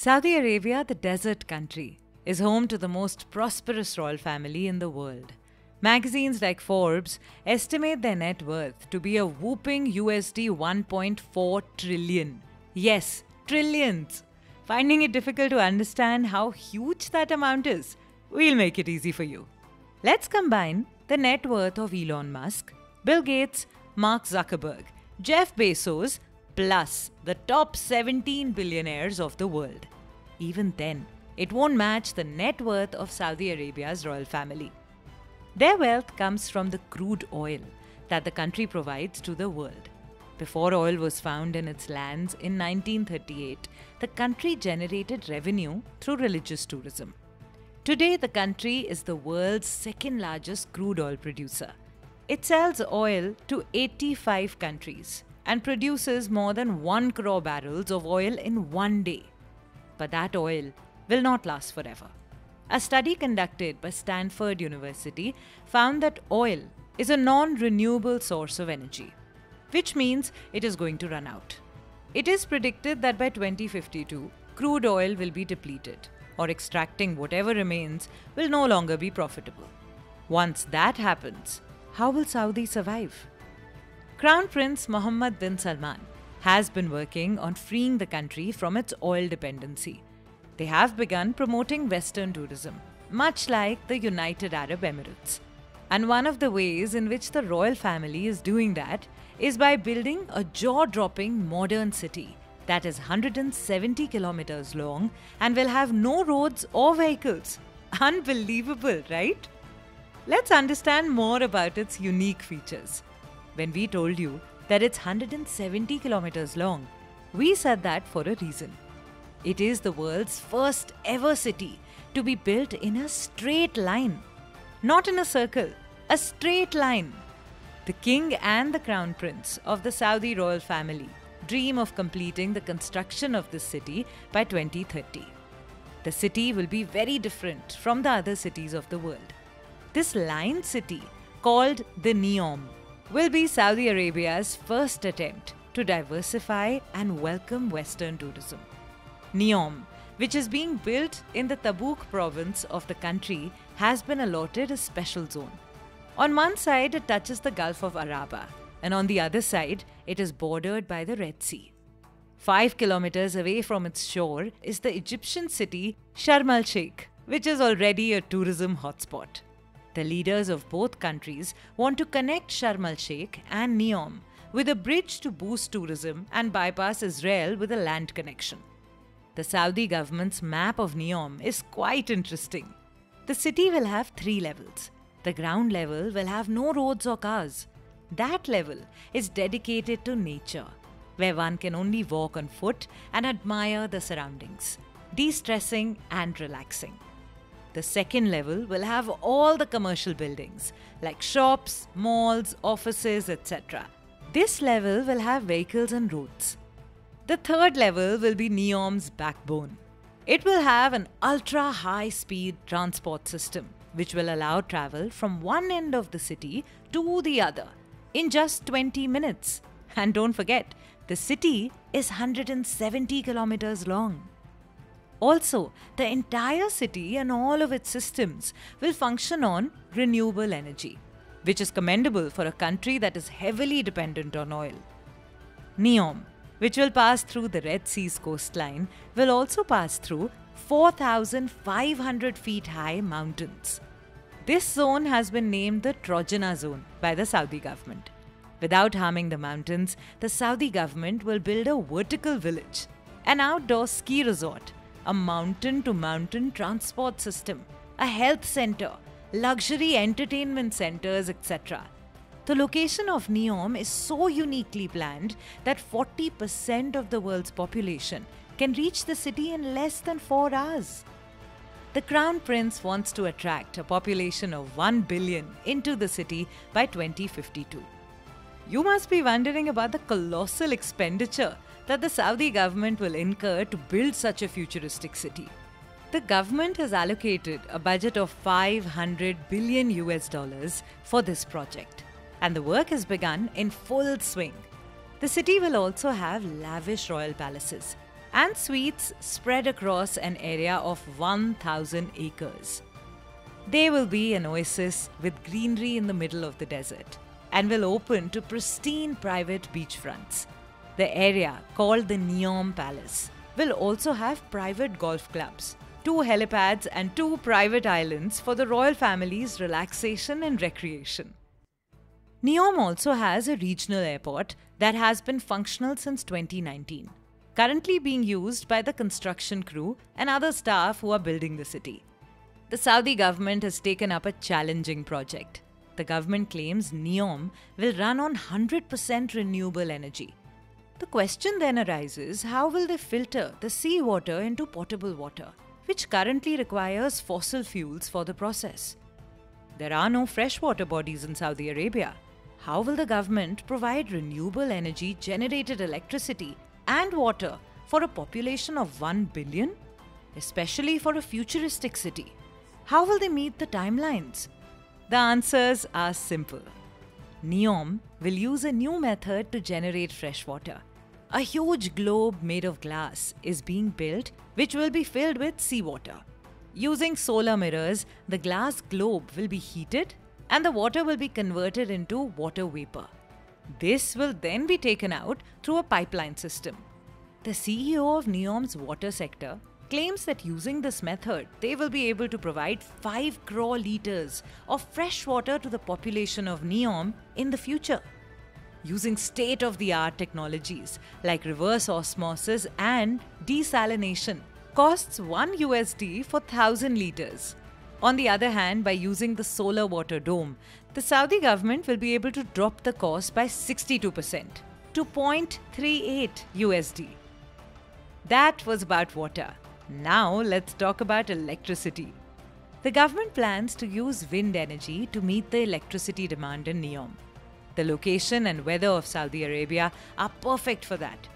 Saudi Arabia, the desert country, is home to the most prosperous royal family in the world. Magazines like Forbes estimate their net worth to be a whopping $1.4 trillion. Yes, trillions! Finding it difficult to understand how huge that amount is? We'll make it easy for you. Let's combine the net worth of Elon Musk, Bill Gates, Mark Zuckerberg, Jeff Bezos, plus the top 17 billionaires of the world. Even then, it won't match the net worth of Saudi Arabia's royal family. Their wealth comes from the crude oil that the country provides to the world. Before oil was found in its lands in 1938, the country generated revenue through religious tourism. Today, the country is the world's second largest crude oil producer. It sells oil to 85 countries. And produces more than 1 crore barrels of oil in one day. But that oil will not last forever. A study conducted by Stanford University found that oil is a non-renewable source of energy, which means it is going to run out. It is predicted that by 2052, crude oil will be depleted, or extracting whatever remains will no longer be profitable. Once that happens, how will Saudi survive? Crown Prince Mohammed bin Salman has been working on freeing the country from its oil dependency. They have begun promoting Western tourism, much like the United Arab Emirates. And one of the ways in which the royal family is doing that is by building a jaw-dropping modern city that is 170 kilometers long and will have no roads or vehicles. Unbelievable, right? Let's understand more about its unique features. When we told you that it's 170 kilometers long, we said that for a reason. It is the world's first ever city to be built in a straight line. Not in a circle, a straight line. The king and the crown prince of the Saudi royal family dream of completing the construction of this city by 2030. The city will be very different from the other cities of the world. This line city, called the Neom, will be Saudi Arabia's first attempt to diversify and welcome Western tourism. Neom, which is being built in the Tabuk province of the country, has been allotted a special zone. On one side, it touches the Gulf of Aqaba, and on the other side, it is bordered by the Red Sea. 5 kilometers away from its shore is the Egyptian city Sharm el-Sheikh, which is already a tourism hotspot. The leaders of both countries want to connect Sharm el-Sheikh and Neom with a bridge to boost tourism and bypass Israel with a land connection. The Saudi government's map of Neom is quite interesting. The city will have 3 levels. The ground level will have no roads or cars. That level is dedicated to nature, where one can only walk on foot and admire the surroundings, de-stressing and relaxing. The second level will have all the commercial buildings like shops, malls, offices, etc. This level will have vehicles and roads. The third level will be Neom's backbone. It will have an ultra-high-speed transport system which will allow travel from one end of the city to the other in just 20 minutes. And don't forget, the city is 170 kilometers long. Also, the entire city and all of its systems will function on renewable energy, which is commendable for a country that is heavily dependent on oil. Neom, which will pass through the Red Sea's coastline, will also pass through 4,500 feet high mountains. This zone has been named the Trojena zone by the Saudi government. Without harming the mountains, the Saudi government will build a vertical village, an outdoor ski resort, a mountain-to-mountain transport system, a health center, luxury entertainment centers, etc. The location of Neom is so uniquely planned that 40% of the world's population can reach the city in less than 4 hours. The Crown Prince wants to attract a population of 1 billion into the city by 2052. You must be wondering about the colossal expenditure that the Saudi government will incur to build such a futuristic city. The government has allocated a budget of $500 billion for this project, and the work has begun in full swing. The city will also have lavish royal palaces, and sweets spread across an area of 1,000 acres. They will be an oasis with greenery in the middle of the desert and will open to pristine private beachfronts. The area, called the Neom Palace, will also have private golf clubs, 2 helipads and 2 private islands for the royal family's relaxation and recreation. Neom also has a regional airport that has been functional since 2019, currently being used by the construction crew and other staff who are building the city. The Saudi government has taken up a challenging project. The government claims Neom will run on 100% renewable energy. The question then arises, how will they filter the seawater into potable water, which currently requires fossil fuels for the process? There are no freshwater bodies in Saudi Arabia. How will the government provide renewable energy-generated electricity and water for a population of 1 billion, especially for a futuristic city? How will they meet the timelines? The answers are simple. Neom will use a new method to generate fresh water. A huge globe made of glass is being built, which will be filled with seawater. Using solar mirrors, the glass globe will be heated and the water will be converted into water vapor. This will then be taken out through a pipeline system. The CEO of Neom's water sector claims that using this method, they will be able to provide 5 crore litres of fresh water to the population of Neom in the future. Using state-of-the-art technologies like reverse osmosis and desalination costs $1 for 1,000 litres. On the other hand, by using the solar water dome, the Saudi government will be able to drop the cost by 62% to $0.38. That was about water. Now let's talk about electricity. The government plans to use wind energy to meet the electricity demand in Neom. The location and weather of Saudi Arabia are perfect for that.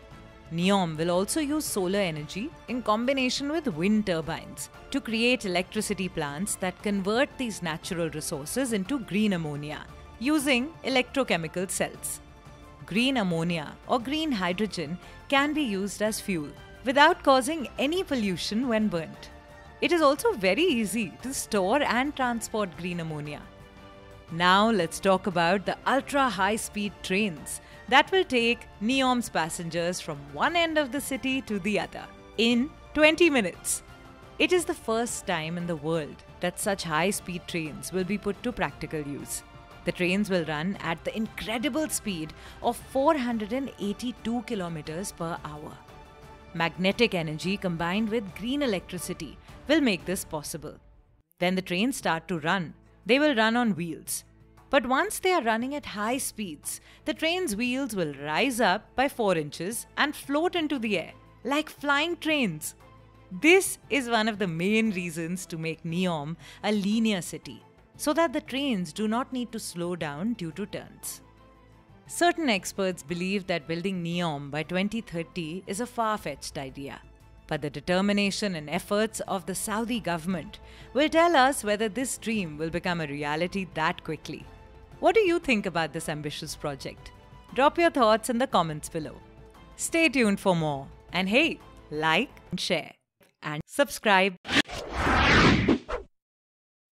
Neom will also use solar energy in combination with wind turbines to create electricity plants that convert these natural resources into green ammonia using electrochemical cells. Green ammonia or green hydrogen can be used as fuel without causing any pollution when burnt. It is also very easy to store and transport green ammonia. Now let's talk about the ultra-high-speed trains that will take Neom's passengers from one end of the city to the other in 20 minutes. It is the first time in the world that such high-speed trains will be put to practical use. The trains will run at the incredible speed of 482 kilometers per hour. Magnetic energy combined with green electricity will make this possible. When the trains start to run, they will run on wheels. But once they are running at high speeds, the train's wheels will rise up by 4 inches and float into the air like flying trains. This is one of the main reasons to make Neom a linear city, so that the trains do not need to slow down due to turns. Certain experts believe that building Neom by 2030 is a far-fetched idea. But the determination and efforts of the Saudi government will tell us whether this dream will become a reality that quickly. What do you think about this ambitious project? Drop your thoughts in the comments below. Stay tuned for more. And hey, like, share and subscribe.